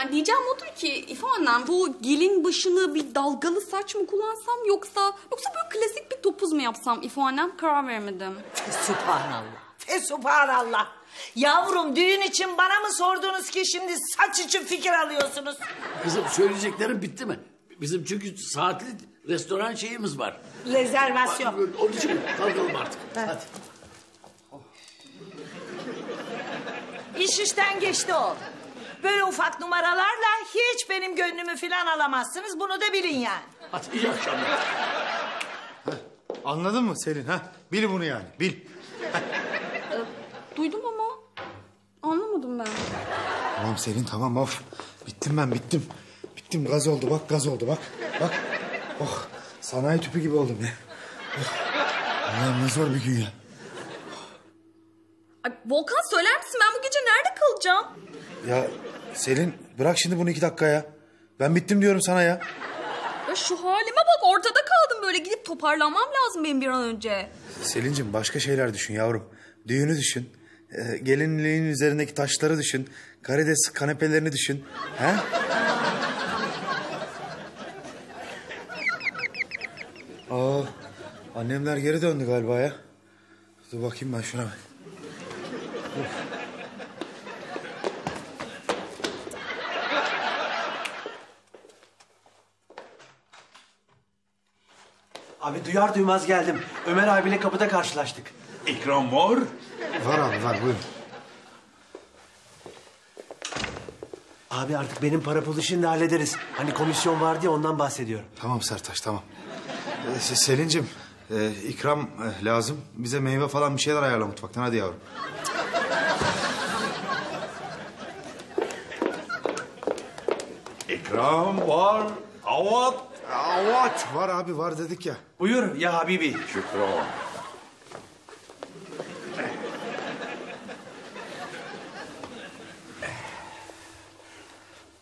Yani diyeceğim odur ki İfa annem, bu gelin başını bir dalgalı saç mı kullansam yoksa böyle klasik bir topuz mu yapsam İfa annem, karar veremedim. Fesubhanallah. Fesubhanallah. Yavrum, düğün için bana mı sordunuz ki şimdi saç için fikir alıyorsunuz? Kızım, söyleyeceklerim bitti mi? Bizim çünkü saatli restoran şeyimiz var. Rezervasyon. Onun için kalkalım artık. Hadi. İş işten geçti oğlum. Böyle ufak numaralarla hiç benim gönlümü falan alamazsınız. Bunu da bilin yani. Hadi iyi akşamlar. Anladın mı Selin? Ha? Bil bunu yani, bil. Duydum ama anlamadım ben. Tamam Selin, tamam, of. Bittim ben, bittim. Bittim, gaz oldu bak, gaz oldu bak. Bak, oh, sanayi tüpü gibi oldum ya. Oh. Allah'ım, ne zor bir gün ya. Ay, Volkan, söyler misin? Ben bu gece nerede kalacağım? Ya Selin, bırak şimdi bunu 2 dakika ya. Ben bittim diyorum sana ya. Ya şu halime bak, ortada kaldım böyle. Gidip toparlanmam lazım benim bir an önce. Selin'cim, başka şeyler düşün yavrum. Düğünü düşün. Gelinliğin üzerindeki taşları düşün. Karides kanepelerini düşün. He? Aa, annemler geri döndü galiba ya. Dur bakayım ben şuna. Abi, duyar duymaz geldim. Ömer abiyle kapıda karşılaştık. İkram var. Var abi, var, buyurun. Abi, artık benim para pul işini de hallederiz. Hani komisyon var diye ondan bahsediyorum. Tamam Sertaç, tamam. Selin'cim, ikram lazım. Bize meyve falan bir şeyler ayarla mutfaktan. Hadi yavrum. İkram var. Avat. Avat. Var abi, var dedik ya. Buyur ya Habibi. Şükran.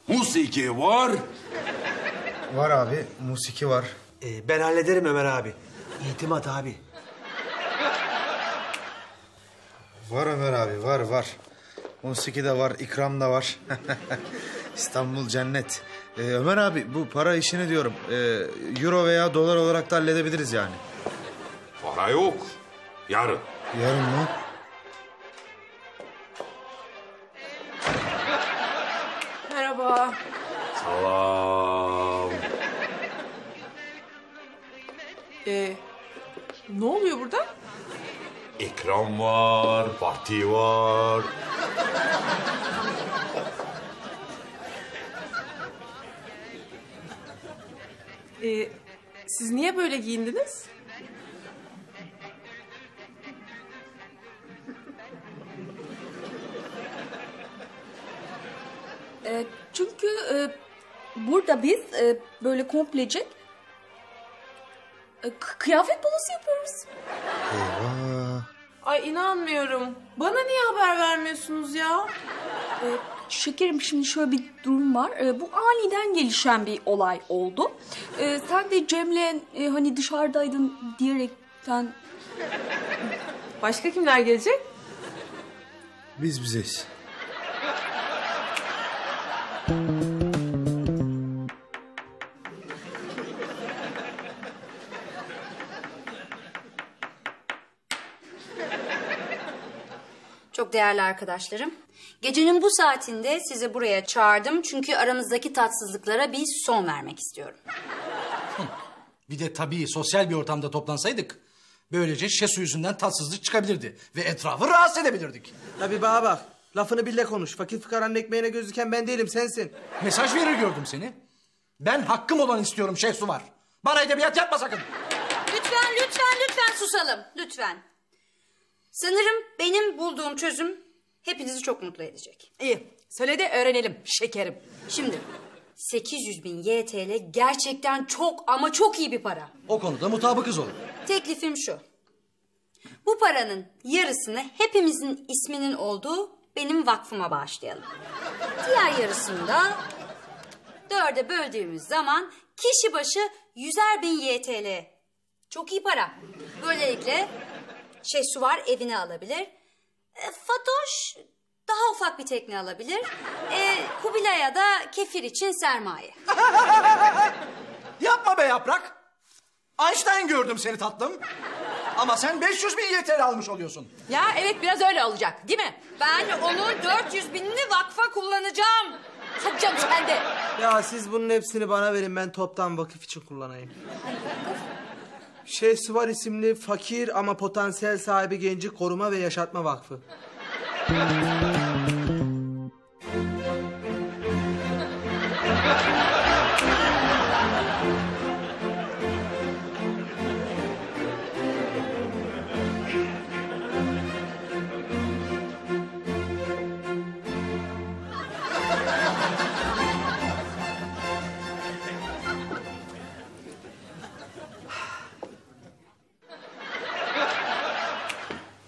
Musiki var. Var abi, musiki var. Ben hallederim Ömer abi. İtimat abi. Var Ömer abi, var, var. Musiki de var, ikram da var. İstanbul cennet. Ömer abi, bu para işini diyorum. Euro veya dolar olarak da halledebiliriz yani. Para yok. Yarın. Yarın mı? Merhaba. Salam. Ne oluyor burada? İkram var, parti var. Siz niye böyle giyindiniz? Çünkü burada biz böyle komplecik kıyafet balası yapıyoruz. Eyvah. Ay, inanmıyorum. Bana niye haber vermiyorsunuz ya? Şekerim, şimdi şöyle bir durum var. Bu aniden gelişen bir olay oldu. Sen de Cem'le hani dışarıdaydın diyerekten... Başka kimler gelecek? Biz bizeyiz. Çok değerli arkadaşlarım, gecenin bu saatinde sizi buraya çağırdım çünkü aramızdaki tatsızlıklara bir son vermek istiyorum. Bir de tabii sosyal bir ortamda toplansaydık, böylece Şehsu yüzünden tatsızlık çıkabilirdi ve etrafı rahatsız edebilirdik. Tabii baba, bak, lafını bil de konuş. Fakir fıkaranın ekmeğine göz diken ben değilim, sensin. Mesaj verir gördüm seni. Ben hakkım olan istiyorum Şehsuvar. Bana edebiyat yapma sakın. Lütfen, lütfen, lütfen susalım, lütfen. Sanırım benim bulduğum çözüm hepinizi çok mutlu edecek. İyi, söyle de öğrenelim şekerim. Şimdi 800.000 YTL gerçekten çok ama çok iyi bir para. O konuda mutabıkız olun. Teklifim şu. Bu paranın yarısını hepimizin isminin olduğu benim vakfıma bağışlayalım. Diğer yarısını da 4'e böldüğümüz zaman kişi başı 100.000 YTL. Çok iyi para. Böylelikle... Şehsuvar evine alabilir. Fatoş daha ufak bir tekne alabilir. Kubilay'a da kefir için sermaye. Yapma be yaprak. Einstein gördüm seni tatlım. Ama sen 500.000 yeter almış oluyorsun. Ya evet biraz öyle olacak değil mi? Ben onun 400.000'ini vakfa kullanacağım. Satacağım sen de. Ya siz bunun hepsini bana verin, ben toptan vakıf için kullanayım. Şehsuvar isimli fakir ama potansiyel sahibi genci koruma ve yaşatma vakfı.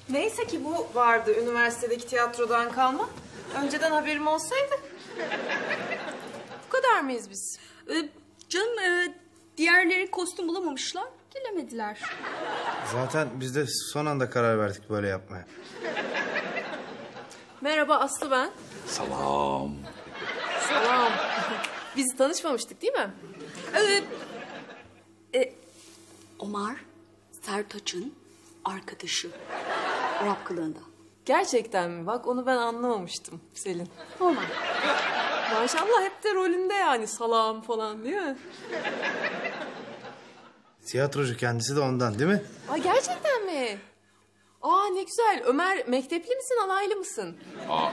Neyse ki bu vardı üniversitedeki tiyatrodan kalma. Önceden haberim olsaydı. Bu kadar mıyız biz? Canım diğerleri kostüm bulamamışlar, gelemediler. Zaten biz de son anda karar verdik böyle yapmaya. Merhaba Aslı ben. Salam. Salam. Biz tanışmamıştık değil mi? Ömer, Sertaç'ın arkadaşı. Arap kılığında. Gerçekten mi? Bak onu ben anlamamıştım Selin. Normal. Maşallah hep de rolünde yani salam falan değil mi? Tiyatrocu kendisi de ondan değil mi? Aa, gerçekten mi? Aa ne güzel. Ömer mektepli misin alaylı mısın? Aa,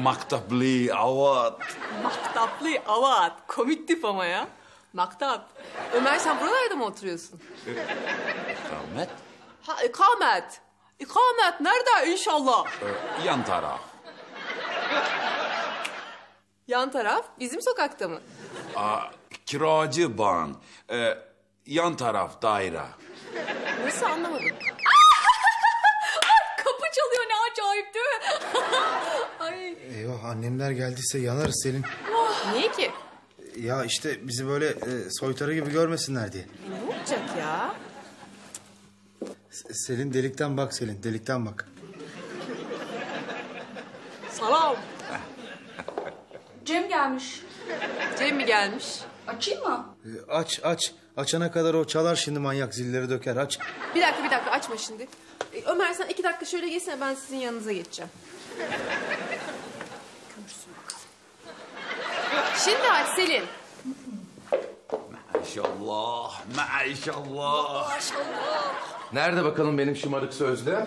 maktabli avat. Maktabli avat. Komik tip ama ya. Maktab. Ömer sen buralarda mı oturuyorsun? İkamet. Ha ikamet. İkamet nerede inşallah? Yan taraf. Yan taraf bizim sokakta mı? Aa, kiracı ban. Yan taraf daire. Nasıl anlamadım? Ay, kapı çalıyor ne acayip değil mi? Ay. Eyvah annemler geldiyse yanarız Selin. Oh, niye ki? Ya işte bizi böyle soytarı gibi görmesinler diye. Ne olacak ya? Selin delikten bak Selin, delikten bak. Salam. Cem gelmiş. Cem mi gelmiş? Açayım mı? Aç, aç. Açana kadar o çalar şimdi manyak zilleri döker, aç. Bir dakika açma şimdi. Ömer sen 2 dakika şöyle geçsene ben sizin yanınıza geçeceğim. Görürsün bakalım. Şimdi aç Selin. Maşallah, maşallah. Maşallah. Nerede bakalım benim şımarık sözlüğüm?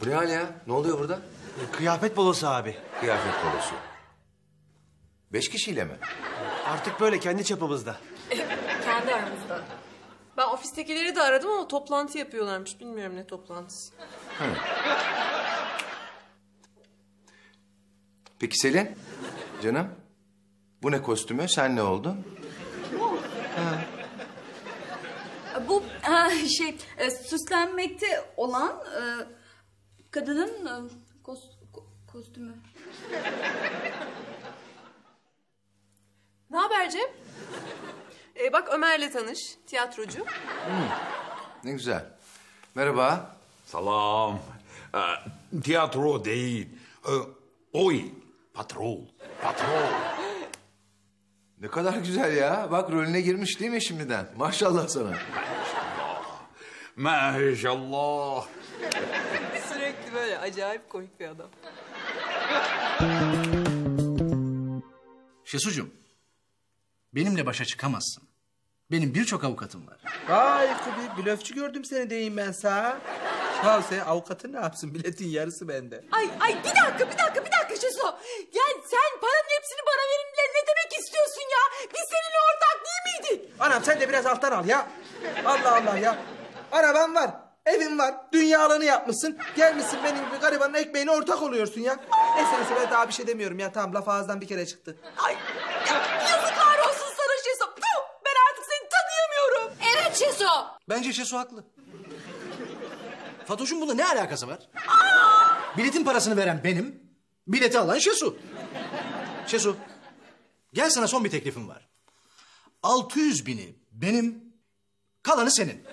Bu ne hal ya? Ne oluyor burada? Kıyafet bolosu abi. Kıyafet bolosu. 5 kişiyle mi? Artık böyle kendi çapımızda. Kendi aramızda. Ben ofistekileri de aradım ama toplantı yapıyorlarmış. Bilmiyorum ne toplantısı. Hı. Peki Selin, canım, bu ne kostümü? Sen ne oldun? Bu. Ha. Bu şey, süslenmekte olan kadının kostümü. Ne haber Cem? Bak Ömer'le tanış, tiyatrocu. Ne güzel. Merhaba. Salam. Tiyatro değil, oyun. Patrol. Ne kadar güzel ya. Bak rolüne girmiş değil mi şimdiden? Maşallah sana. Maşallah. Sürekli böyle acayip komik bir adam. Şehsucuğum, benimle başa çıkamazsın. Benim birçok avukatım var. Vay tabii blöfçü gördüm seni deyim ben sana. Ya sen avukatın ne yapsın? Biletin yarısı bende. Ay bir dakika Şehsu. Yani sen paranın hepsini bana verin ne demek istiyorsun ya? Biz seninle ortak değil miydik? Anam sen de biraz alttan al ya. Allah Allah ya. Araban var, evin var, dünyalığını yapmışsın. Gelmişsin benim gibi garibanın ekmeğine ortak oluyorsun ya. Neyse ben daha bir şey demiyorum ya. Tamam laf ağızdan bir kere çıktı. Ay yazıklar olsun sana Şehsu. Ben artık seni tanıyamıyorum. Evet Şehsu. Bence Şehsu haklı. Fatoş'un bununla ne alakası var? Aa! Biletin parasını veren benim, bileti alan Şehsu. Şehsu, gel sana son bir teklifim var. 600.000'i benim, kalanı senin.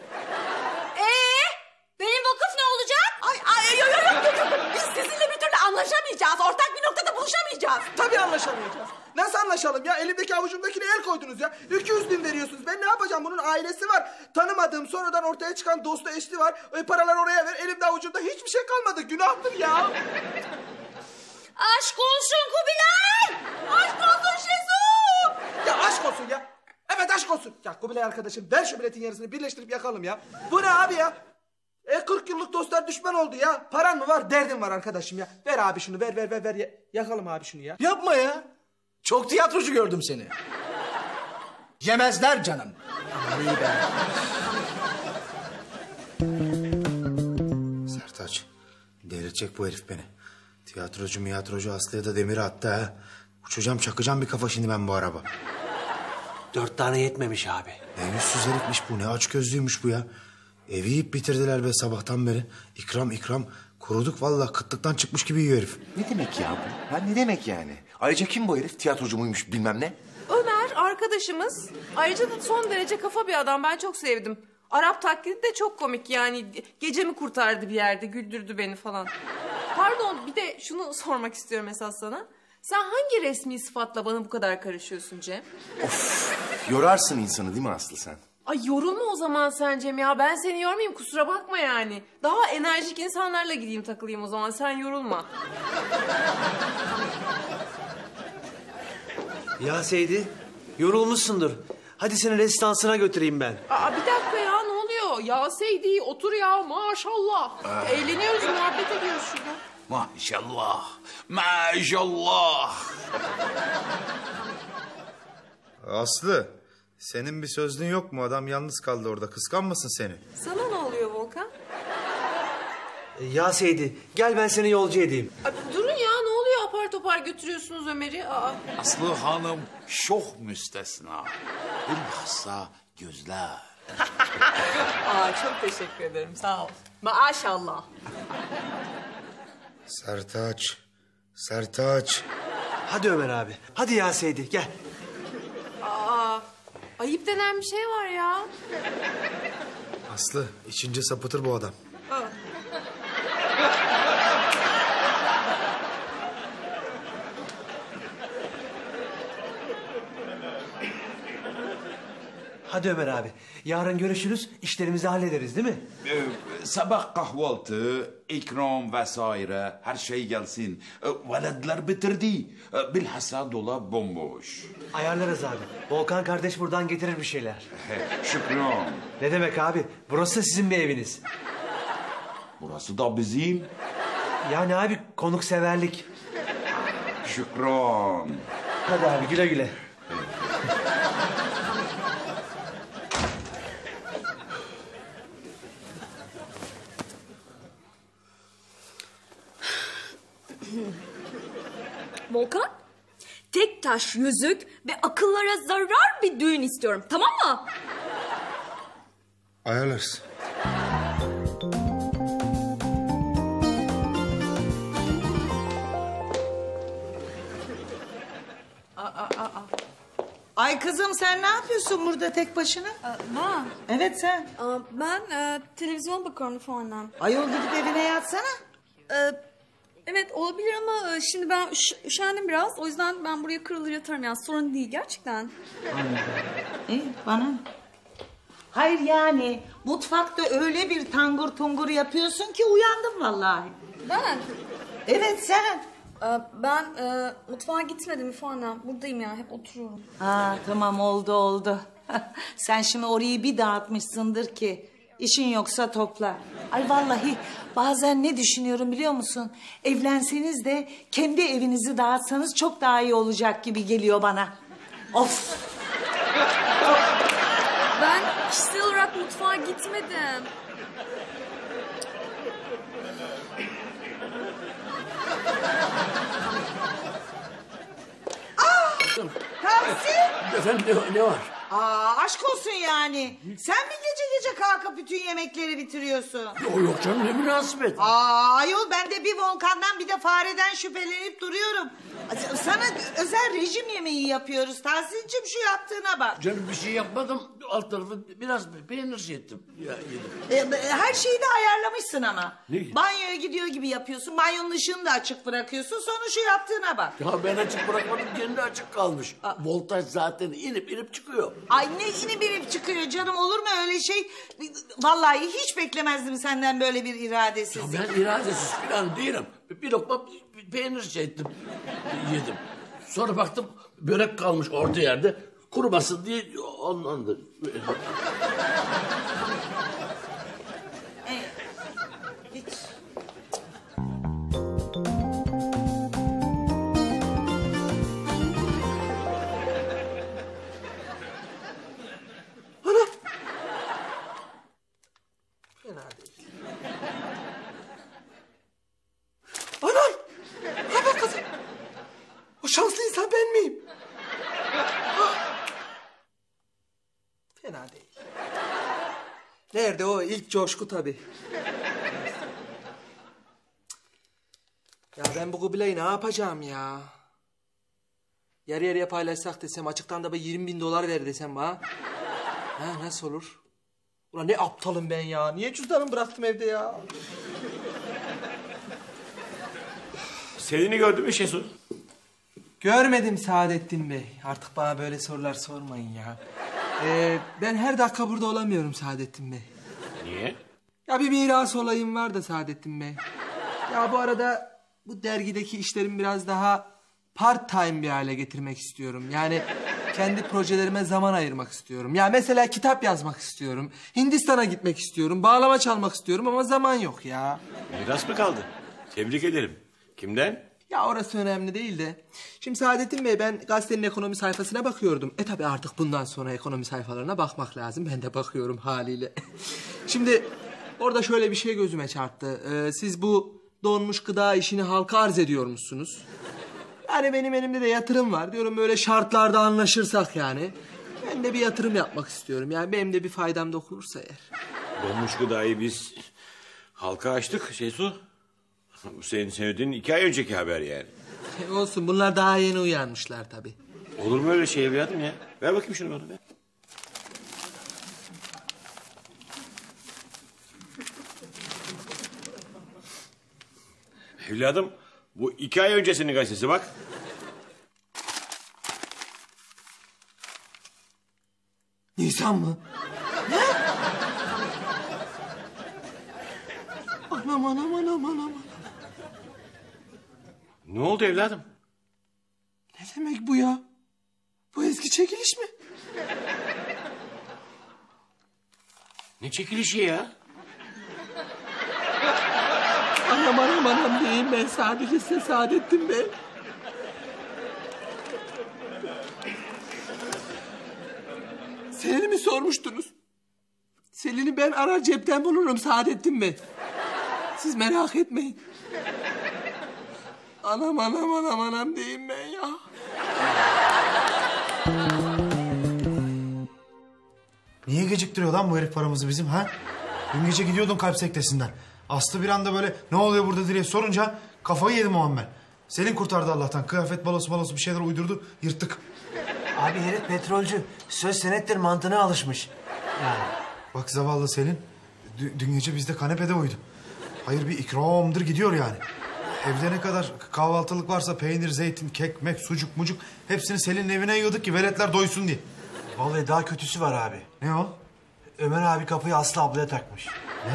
Benim vakıf ne olacak? Yok. Biz sizinle bir türlü anlaşamayacağız. Ortak bir noktada buluşamayacağız. Tabii anlaşamayacağız. Nasıl anlaşalım ya? Elimdeki avucumdakine el koydunuz ya. 200.000 veriyorsunuz. Ben ne yapacağım? Bunun ailesi var. Tanımadığım, sonradan ortaya çıkan dostu, eşli var. Paraları oraya ver. Elimde avucumda hiçbir şey kalmadı. Günahtır ya. Aşk olsun Kubilay! Aşk olsun Şehsu! Ya aşk olsun ya. Evet aşk olsun. Ya Kubilay arkadaşım, ver şu biletin yarısını birleştirip yakalım ya. Bu ne abi ya? 40 yıllık dostlar düşman oldu ya. Paran mı var, derdin var arkadaşım ya. Ver abi şunu, ver. Yakalım abi şunu ya. Yapma ya. Çok tiyatrocu gördüm seni. Yemezler canım. Ay be. Sertaç, delirecek bu herif beni. Tiyatrocu Aslı'ya da demiri attı ha. Uçacağım, çakacağım bir kafa şimdi ben bu araba. 4 tane yetmemiş abi. Ne yüzsüz herifmiş bu, ne açgözlüymüş bu ya. Evi yiyip bitirdiler be sabahtan beri. İkram. Kuruduk vallahi, kıtlıktan çıkmış gibi yiyor herif. Ne demek ya bu? Ne demek yani? Ayrıca kim bu herif? Tiyatrocu muymuş bilmem ne? Ömer arkadaşımız. Ayrıca da son derece kafa bir adam. Ben çok sevdim. Arap taklidi de çok komik yani. Gecemi kurtardı bir yerde. Güldürdü beni falan. Pardon, bir de şunu sormak istiyorum esas sana. Sen hangi resmi sıfatla bana bu kadar karışıyorsun Cem? Of! Yorarsın insanı değil mi Aslı sen? Ay yorulma o zaman sen Cem ya. Ben seni yormayayım, kusura bakma yani. Daha enerjik insanlarla gideyim takılayım o zaman. Sen yorulma. Ya Seydi, yorulmuşsundur. Hadi seni resistansına götüreyim ben. Aa, bir dakika ya, ne oluyor? Ya Seydi otur ya, maşallah. Eğleniyoruz, muhabbet ediyoruz şurada. Maşallah. Aslı, senin bir sözlüğün yok mu? Adam yalnız kaldı orada, kıskanmasın seni. Sana ne oluyor Volkan? Ya Seydi, gel ben seni yolcu edeyim. Durun ya, ne oluyor apar topar götürüyorsunuz Ömer'i? Aslı hanım şok müstesna. Bilhassa gözler. Çok teşekkür ederim, sağ ol. Maşallah. Sertaç. Hadi Ömer abi, hadi ya Seydi, gel. Ayıp denen bir şey var ya. Aslı, içince sapıtır bu adam. Hadi Ömer abi, yarın görüşürüz, işlerimizi hallederiz değil mi? Sabah kahvaltı, ikram vesaire, her şey gelsin. Veledler bitirdi, bilhassa dolap bomboş. Ayarlarız abi, Volkan kardeş buradan getirir bir şeyler. Şükran. Ne demek abi, burası sizin bir eviniz. Burası da bizim. Yani abi, konukseverlik. Şükran. Hadi abi, güle güle. Volkan, tek taş yüzük ve akıllara zarar bir düğün istiyorum, tamam mı? Ayarlarız. Ay kızım, sen ne yapıyorsun burada tek başına? Ma. Evet sen. Ben televizyon bakıyorum falan. Ayol gidip evine yatsana. Evet olabilir ama şimdi ben üşendim biraz. O yüzden ben buraya kırılır yatarım yani. Sorun değil gerçekten. Anladım. Bana. Hayır yani mutfakta öyle bir tangur tungur yapıyorsun ki uyandım vallahi. Ben? Evet sen. Ben mutfağa gitmedim falan. Buradayım ya, hep oturuyorum. Tamam oldu. Sen şimdi orayı bir dağıtmışsındır ki. İşin yoksa topla. Ay vallahi bazen ne düşünüyorum biliyor musun? Evlenseniz de kendi evinizi dağıtsanız çok daha iyi olacak gibi geliyor bana. Of! Ben kişisel olarak mutfağa gitmedim. Tahsin! Efendim ne var? Aşk olsun yani. Sen bir gece gece kalkıp bütün yemekleri bitiriyorsun? Yok canım, ne münasebet. Aa ayol, ben de bir volkandan bir de fareden şüphelenip duruyorum. Sana özel rejim yemeği yapıyoruz Tahsin'cim, şu yaptığına bak. Canım bir şey yapmadım, alt tarafı biraz peynir şey ettim. Ya, her şeyi de ayarlamışsın ama. Ne? Banyoya gidiyor gibi yapıyorsun, banyonun ışığını da açık bırakıyorsun, sonra şu yaptığına bak. Ya ben açık bırakmadım, kendi açık kalmış. Voltaj zaten inip inip çıkıyor. Ay ne inip inip çıkıyor canım, olur mu öyle şey? Vallahi hiç beklemezdim senden böyle bir iradesizlik. Ya ben iradesiz falan değilim. Bir lokma peynir şey ettim, yedim. Sonra baktım börek kalmış orta yerde, kurumasın diye ondan da... Nerede o ilk coşku tabii. Ya ben bu Kubilay'ı ne yapacağım ya? Yarı yarıya paylaşsak desem, açıktan da bir $20.000 ver desem bana. Ha nasıl olur? Ulan ne aptalım ben ya. Niye cüzdanımı bıraktım evde ya? Selin'i gördün mü Şehsu? Görmedim Saadettin Bey. Artık bana böyle sorular sormayın ya. Ben her dakika burada olamıyorum Saadettin Bey. Niye? Ya bir miras olayım var da Saadettin Bey. Ya bu arada bu dergideki işlerimi biraz daha part time bir hale getirmek istiyorum. Yani kendi projelerime zaman ayırmak istiyorum. Ya mesela kitap yazmak istiyorum. Hindistan'a gitmek istiyorum. Bağlama çalmak istiyorum ama zaman yok ya. Miras mı kaldı? Tebrik ederim. Kimden? Ya orası önemli değil de. Şimdi Saadettin Bey, ben gazetenin ekonomi sayfasına bakıyordum. E tabi artık bundan sonra ekonomi sayfalarına bakmak lazım. Ben de bakıyorum haliyle. Şimdi orada şöyle bir şey gözüme çarptı. Siz bu donmuş gıda işini halka arz ediyormuşsunuz. Yani benim elimde de yatırım var. Diyorum böyle şartlarda anlaşırsak yani. Ben de bir yatırım yapmak istiyorum. Yani benim de bir faydam dokunursa eğer. Donmuş gıdayı biz halka açtık Şehsu. Bu senin söylediğin 2 ay önceki haber yani. Olsun, bunlar daha yeni uyanmışlar tabii. Olur mu öyle şey evladım ya? Ver bakayım şunu bana be. Evladım bu 2 ay öncesinin gazetesi bak. Nisan mı? Ne? Anam anam anam anam. Ne oldu evladım? Ne demek bu ya? Bu eski çekiliş mi? Ne çekilişi ya? Anam anam anam diyeyim, ben sadece size Saadettin Bey. Selin'i mi sormuştunuz? Selin'i ben arar cepten bulurum Saadettin Bey. Siz merak etmeyin. Anam anam anam anam diyeyim ben ya. Niye geciktiriyor lan bu herif paramızı bizim ha? Dün gece gidiyordun kalp sektesinden. Aslı bir anda böyle ne oluyor burada diye sorunca kafayı yedim o an ben. Selin kurtardı Allah'tan. Kıyafet balosu balosu bir şeyler uydurdu, yırttık. Abi herif petrolcü. Söz senettir mantığına alışmış. Yani. Bak zavallı Selin. Dün gece bizde kanepede uyudu. Hayır bir ikramdır gidiyor yani. Evde ne kadar kahvaltılık varsa peynir, zeytin, kekmek, sucuk, mucuk... ...hepsini Selin'in evine yiyorduk ki veletler doysun diye. Vallahi daha kötüsü var abi. Ne o? Ömer abi kapıyı Aslı ablaya takmış. Ne?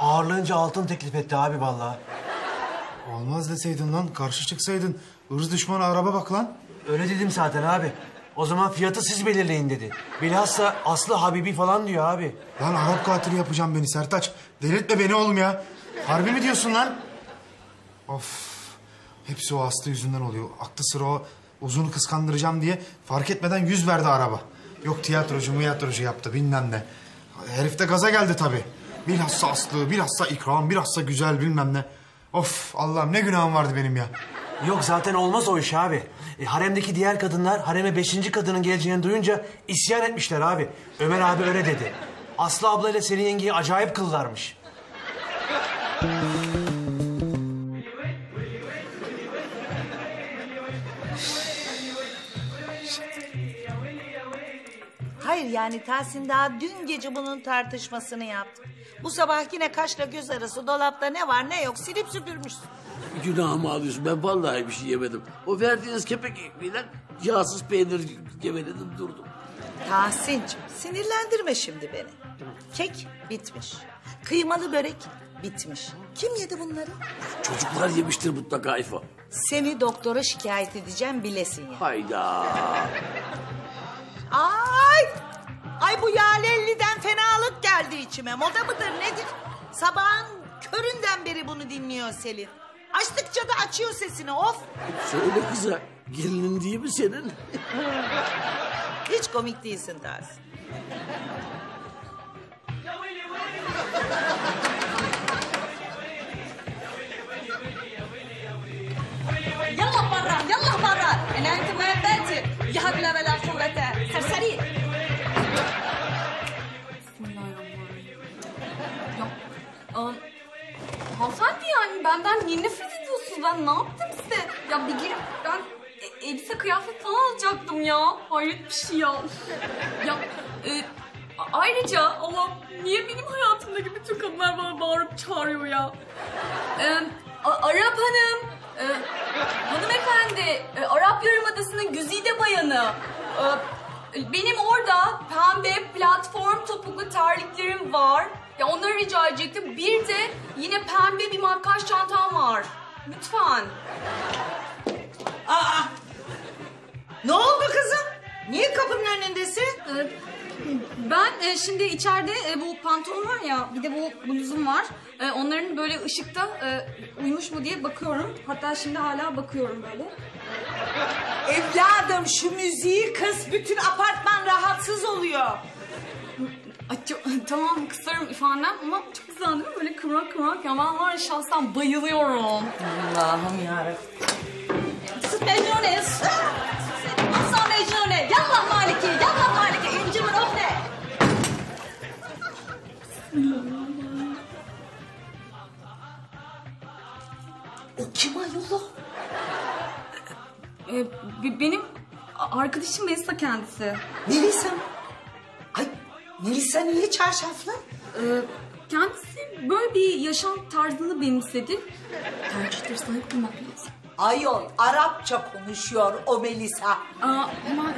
Ağırlığınca altın teklif etti abi vallahi. Olmaz deseydin lan, karşı çıksaydın. Irz düşmanı araba bak lan. Öyle dedim zaten abi. O zaman fiyatı siz belirleyin dedi. Bilhassa Aslı Habibi falan diyor abi. Lan Arap katili yapacağım beni Sertaç. Delirtme beni oğlum ya. Harbi mi diyorsun lan? Of, hepsi o Aslı yüzünden oluyor. Aklı sıra o uzunu kıskandıracağım diye fark etmeden yüz verdi araba. Yok tiyatrocu muyatrocu yaptı bilmem ne. Herif de gaza geldi tabii. Bilhassa Aslı, bilhassa ikram, bilhassa güzel bilmem ne. Of Allah'ım ne günahım vardı benim ya. Yok zaten olmaz o iş abi. Haremdeki diğer kadınlar hareme 5. kadının geleceğini duyunca isyan etmişler abi. Ömer abi öyle dedi. Aslı ablayla Selin yengeyi acayip kıllarmış. Hayır yani Tahsin daha dün gece bunun tartışmasını yaptı. Bu sabah yine kaşla göz arası dolapta ne var ne yok silip süpürmüş. Günahımı alıyorsun, ben vallahi bir şey yemedim. O verdiğiniz kepek ekmeğiyle yağsız peynir geveledim durdum. Tahsin'cim sinirlendirme şimdi beni. Kek bitmiş. Kıymalı börek bitmiş. Kim yedi bunları? Çocuklar yemiştir mutlaka Ayfa. Seni doktora şikayet edeceğim bilesin ya. Yani. Hayda. Ay bu Yalelli'den fenalık geldi içime. Moda mıdır nedir? Sabahın köründen beri bunu dinliyor Selin. Açtıkça da açıyor sesini of. Söyle kıza, gelinin değil mi senin? Hiç komik değilsin Tahsin. Yallah barra, yallah barra. Enayeti muhabbeti. Yahabla ve la kuvvete. Serseri. Hanımefendi yani benden niye nefret ediyorsunuz? Ben ne yaptım size? Ya bir girip ben elbise kıyafet falan alacaktım ya. Hayret bir şey ya. Ayrıca Allah niye benim hayatımdaki bütün kadınlar bana bağırıp çağırıyor ya? Arap hanım. Hanımefendi, Arap Yarımadası'nın güzide bayanı. Benim orada pembe platform topuklu terliklerim var. Ya onları rica edecektim. Bir de yine pembe bir makyaj çantam var. Lütfen. Aa! Ne oldu kızım? Niye kapının önündesin? Ben şimdi içeride bu pantolon var ya, bir de bu bluzum var. Onların böyle ışıkta uymuş mu diye bakıyorum. Hatta şimdi hala bakıyorum böyle. Evladım şu müziği kız, bütün apartman rahatsız oluyor. Tamam kısarım ifadem ama çok güzel değil mi? Böyle kıvrak kıvrak ya, ben var ya şahsen bayılıyorum. Allah'ım yarabbim. Sus mecnune, sus. Asla mecnune. Yallah maliki, yallah maliki. İnci mırofne. O kim ayollah? Benim arkadaşım Melisa kendisi. Melisa mı? Melisa niye çarşaflı? Kendisi böyle bir yaşam tarzını benimsedi. Tercihleri sahip olmak lazım. Ayol, Arapça konuşuyor o Melisa. Ama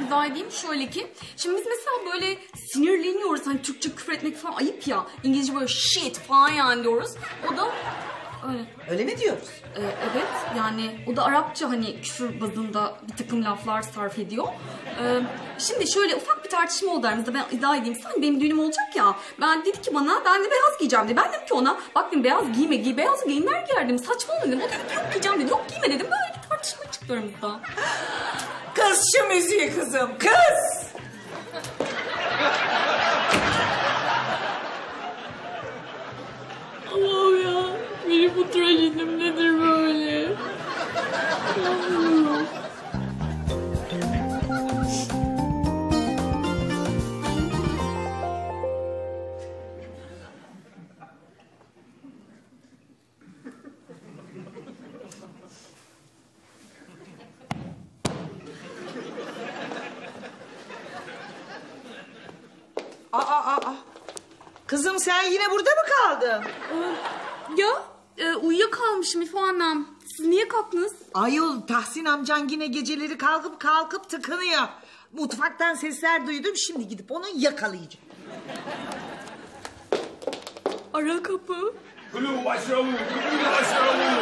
izah edeyim şöyle ki, şimdi biz mesela böyle sinirleniyoruz. Hani Türkçe küfür etmek falan ayıp ya. İngilizce böyle shit falan yani diyoruz. O da öyle. Öyle mi diyoruz? Evet, yani o da Arapça hani küfür bazında bir takım laflar sarf ediyor. Şimdi şöyle ufak bir tartışma oldu aramızda, ben iddia edeyim. Sen benim düğünüm olacak ya, ben dedi ki bana ben de beyaz giyeceğim dedi. Ben dedim ki ona bak dedim beyaz giyme, giy beyaz giyinler giyerdim, saçmalama dedim. O dedi ki yok giyeceğim dedi, yok giyme dedim. Böyle bir tartışma çıktı aramızda. Kız şu müziği kızım, kız! Allah'ım ya, benim bu trajedim nedir böyle? Allah'ım. Kızım sen yine burada mı kaldın? Uyuyakalmışım İfo annem. Siz niye kalktınız? Ayol Tahsin amcan yine geceleri kalkıp tıkınıyor. Mutfaktan sesler duydum, şimdi gidip onu yakalayacağım. Ara kapı. Kulu başlavu, kulu başlavu.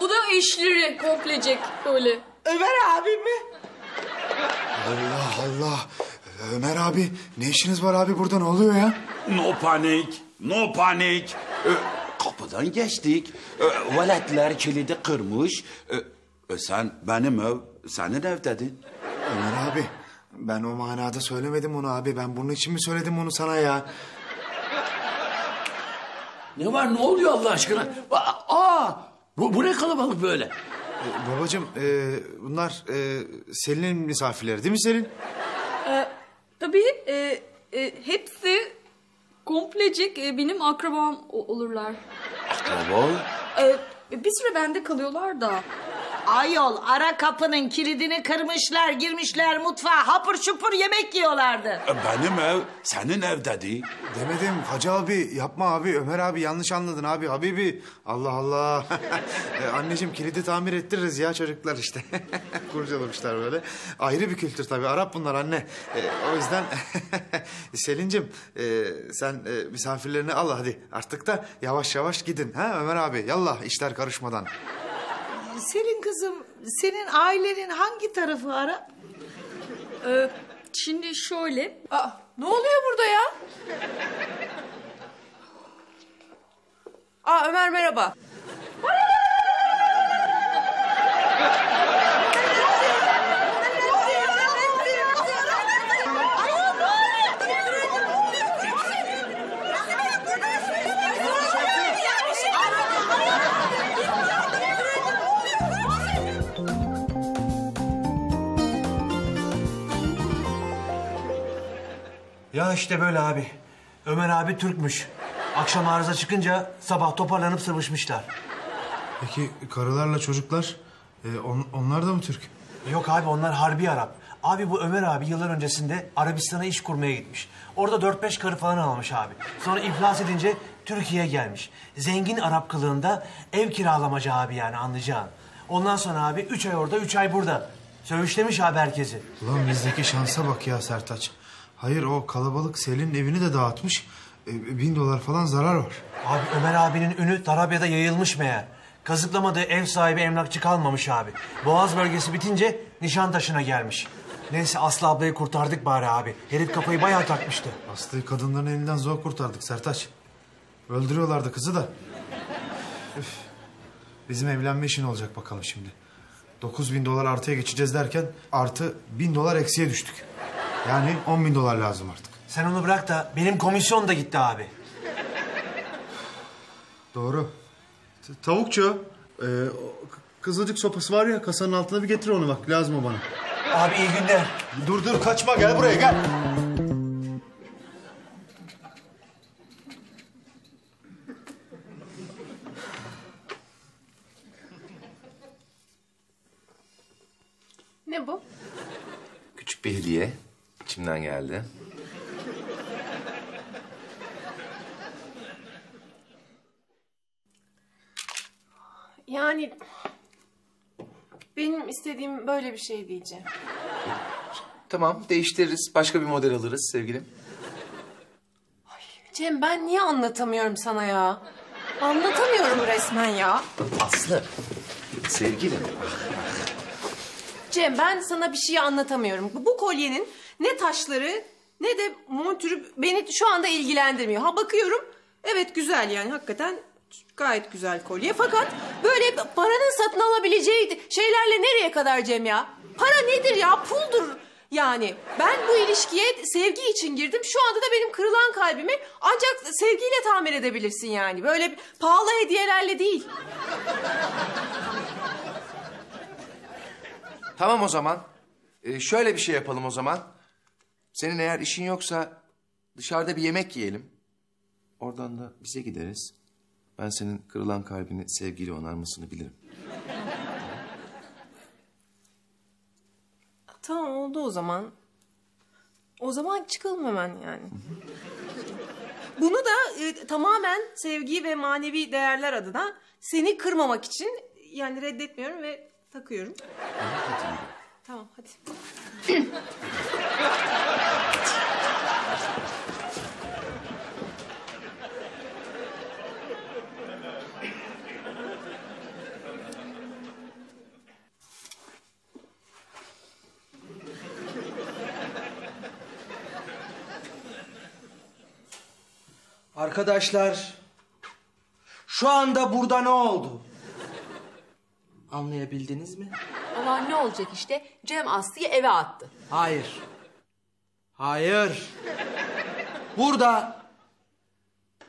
Bu da eşleri koklayacak böyle. Ömer abim mi? Allah Allah. Ömer abi, ne işiniz var abi burada, ne oluyor ya? No panik, no panik. Kapıdan geçtik. Veletler kilidi kırmış. Sen benim ev, senin ev dedin. Ömer abi, ben o manada söylemedim onu abi. Ben bunun için mi söyledim onu sana ya? Ne var, ne oluyor Allah aşkına? Aa, bu ne kalabalık böyle? Babacığım, bunlar Selin'in misafirleri değil mi Selin? Tabii, hepsi komplecik benim akrabam olurlar. Akraba? Bir süre bende kalıyorlar da. Ayol, ara kapının kilidini kırmışlar, girmişler mutfağa, hapır şupur yemek yiyorlardı. Benim ev, senin ev dedi. Demedim Hacı abi, yapma abi, Ömer abi yanlış anladın abi, Habibi. Allah Allah. Anneciğim, kilidi tamir ettiririz ya, çocuklar işte. Kurcalamışlar böyle. Ayrı bir kültür tabii, Arap bunlar anne. O yüzden Selin'cim, sen misafirlerini al hadi. Artık da yavaş yavaş gidin ha Ömer abi, yallah işler karışmadan. Selin kızım, senin ailenin hangi tarafı Arap? Şimdi şöyle... Aa, ne oluyor burada ya? Aa, Ömer merhaba. Ya işte böyle abi. Ömer abi Türkmüş. Akşam arıza çıkınca sabah toparlanıp sıvışmışlar. Peki karılarla çocuklar, onlar da mı Türk? Yok abi, onlar harbi Arap. Abi bu Ömer abi yıllar öncesinde Arabistan'a iş kurmaya gitmiş. Orada 4-5 karı falan almış abi. Sonra iflas edince Türkiye'ye gelmiş. Zengin Arap kılığında ev kiralamacı abi, yani anlayacağın. Ondan sonra abi 3 ay orada, 3 ay burada. Sövüşlemiş abi herkesi. Ulan bizdeki şansa bak ya Sertaç. Hayır, o kalabalık Selin'in evini de dağıtmış. $1000 falan zarar var. Abi Ömer abinin ünü Tarabya'da yayılmış meğer. Kazıklamada ev sahibi emlakçı kalmamış abi. Boğaz bölgesi bitince Nişantaşı'na gelmiş. Neyse Aslı ablayı kurtardık bari abi. Herif kafayı bayağı takmıştı. Aslı'yı kadınların elinden zor kurtardık Sertaç. Öldürüyorlardı kızı da. Üf. Bizim evlenme işin olacak bakalım şimdi. $9000 artıya geçeceğiz derken artı $1000 eksiye düştük. Yani $10.000 lazım artık. Sen onu bırak da benim komisyon da gitti abi. Doğru. Tavukçu, kızılcık sopası var ya, kasanın altına bir getir onu bak, lazım o bana. Abi iyi günler. Dur kaçma, gel buraya gel. Ne bu? Küçük bir hediye. İçimden geldi. Yani benim istediğim böyle bir şey diyeceğim. Tamam, değiştiririz. Başka bir model alırız sevgilim. Ay, Cem, ben niye anlatamıyorum sana ya? Anlatamıyorum resmen ya. Aslı, sevgilim. Cem, ben sana bir şey anlatamıyorum. Bu kolyenin ne taşları ne de montürü beni şu anda ilgilendirmiyor. Ha, bakıyorum, evet güzel, yani hakikaten gayet güzel kolye. Fakat böyle paranın satın alabileceği şeylerle nereye kadar Cem ya? Para nedir ya? Puldur yani. Ben bu ilişkiye sevgi için girdim. Şu anda da benim kırılan kalbimi ancak sevgiyle tamir edebilirsin yani. Böyle pahalı hediyelerle değil. Tamam o zaman. Şöyle bir şey yapalım o zaman. Senin eğer işin yoksa dışarıda bir yemek yiyelim. Oradan da bize gideriz. Ben senin kırılan kalbini sevgiyle onarmasını bilirim. Tamam, oldu o zaman. O zaman çıkalım hemen yani. Bunu da tamamen sevgi ve manevi değerler adına seni kırmamak için yani reddetmiyorum ve takıyorum. Tamam, hadi. Arkadaşlar, şu anda burada ne oldu? Anlayabildiniz mi? Aman ne olacak işte, Cem Aslı'yı eve attı. Hayır. Hayır. Burada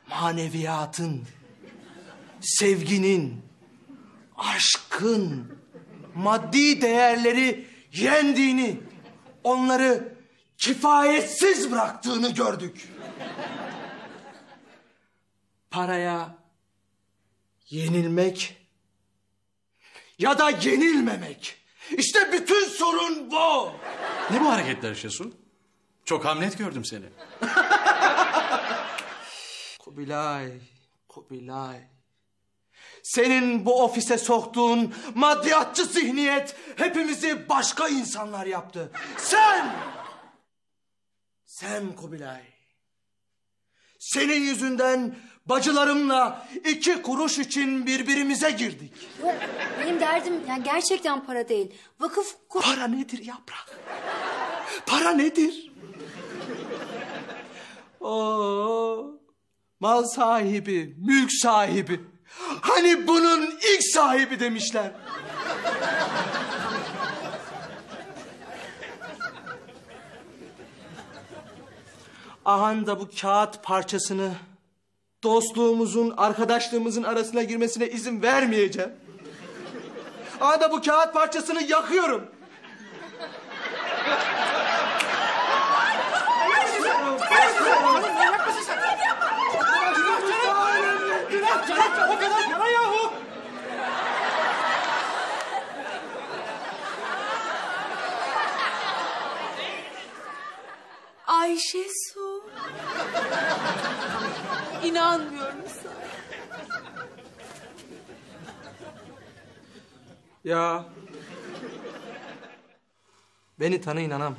maneviyatın, sevginin, aşkın, maddi değerleri yendiğini, onları kifayetsiz bıraktığını gördük. Paraya yenilmek ya da yenilmemek. İşte bütün sorun bu. Ne bu hareketler Şehsu? Çok hamlet gördüm seni. Kubilay, Kubilay. Senin bu ofise soktuğun maddiyatçı zihniyet hepimizi başka insanlar yaptı. Sen Kubilay. Senin yüzünden bacılarımla 2 kuruş için birbirimize girdik. Yok, benim derdim yani gerçekten para değil. Para nedir yaprak? Para nedir? Oo, mal sahibi, mülk sahibi. Hani bunun ilk sahibi demişler. Ahan da bu kağıt parçasını dostluğumuzun, arkadaşlığımızın arasına girmesine izin vermeyeceğim. Ahan da bu kağıt parçasını yakıyorum. O kadar yana yahu. Ay Şehsu. İnanmıyorum sana. Ya. Beni tanıyın anam.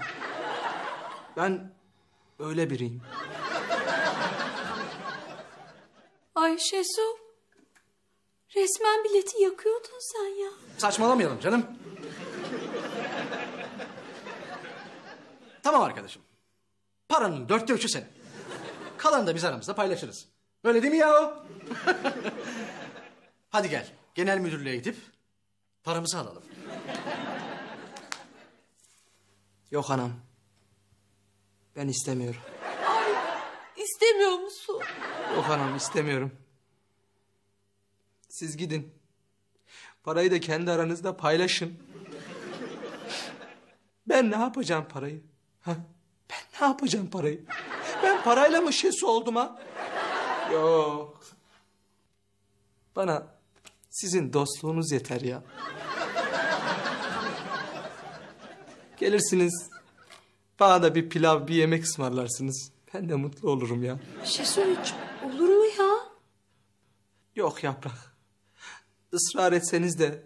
Ben öyle biriyim. Ay Şehsu. Resmen bileti yakıyordun sen ya. Saçmalamayalım canım. Tamam arkadaşım. Paranın 4'te 3'ü senin. Kalanı da biz aramızda paylaşırız. Öyle değil mi yahu? Hadi gel. Genel müdürlüğe gidip paramızı alalım. Yok anam. Ben istemiyorum. Ay, istemiyor musun? Yok anam, istemiyorum. Siz gidin. Parayı da kendi aranızda paylaşın. Ben ne yapacağım parayı? Ha? Ben ne yapacağım parayı? Ben parayla mı Şehsu oldum ha? Yok. Bana sizin dostluğunuz yeter ya. Gelirsiniz. Bana da bir pilav, bir yemek ısmarlarsınız. Ben de mutlu olurum ya. Şehsu hiç olur mu ya? Yok yaprak. Israr etseniz de,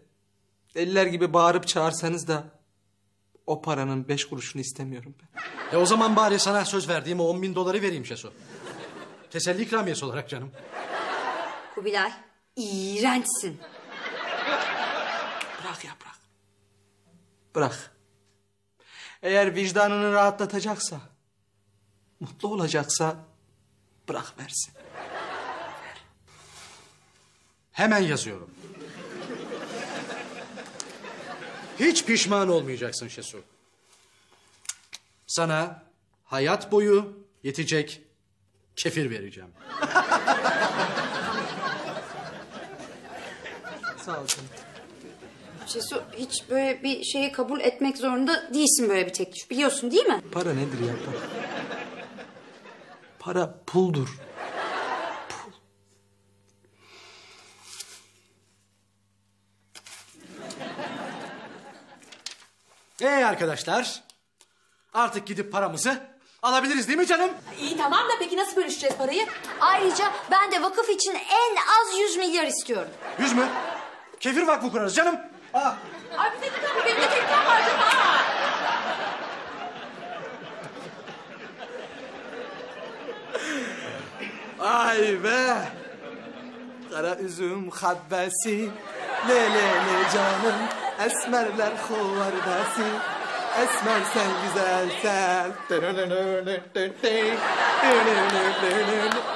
deliler gibi bağırıp çağırsanız da o paranın 5 kuruşunu istemiyorum ben. O zaman bari sana söz verdiğim o 10.000 doları vereyim Şehsu. Teselli ikramiyesi olarak canım. Kubilay, iğrençsin. Bırak yaprak. Bırak. Eğer vicdanını rahatlatacaksa, mutlu olacaksa bırak versin. Hemen yazıyorum. Hiç pişman olmayacaksın Şehsu. Sana hayat boyu yetecek kefir vereceğim. Sağ ol canım. Şehsu, hiç böyle bir şeyi kabul etmek zorunda değilsin, böyle bir teklif. Biliyorsun değil mi? Para nedir ya? Para puldur. Arkadaşlar, artık gidip paramızı alabiliriz değil mi canım? İyi tamam da peki nasıl bölüşeceğiz parayı? Ayrıca ben de vakıf için en az 100 milyar istiyorum. 100 mü? Kefir vakfı kurarız canım. Aa. Ay bir dakika, benim de teklifim var canım. Aa. Ay be! Kara üzüm habbesi, le canım. Esmerler kullardası, esmer sen güzelsen.